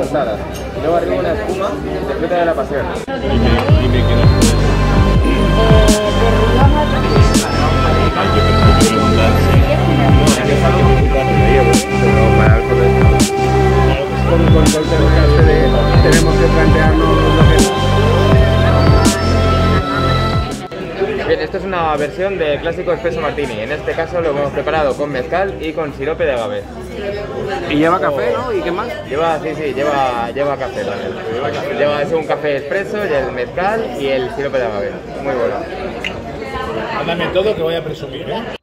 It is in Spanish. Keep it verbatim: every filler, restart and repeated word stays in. asadas y luego arriba una espuma que te flota de la pasión. Dime quién es. Tenemos que plantearnos lo que... Bien, esto es una versión de clásico espresso martini. En este caso lo hemos preparado con mezcal y con sirope de agave. Y lleva café, ¿no? ¿Y qué más? Lleva, sí, sí, lleva, lleva café también. Lleva, café. lleva es un café espresso y el mezcal y el sirope de agave. Muy bueno. Háblame todo que voy a presumir, ¿eh?